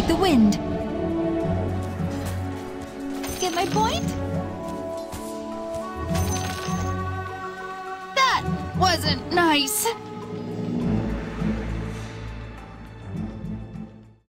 like the wind. Get my point? That wasn't nice.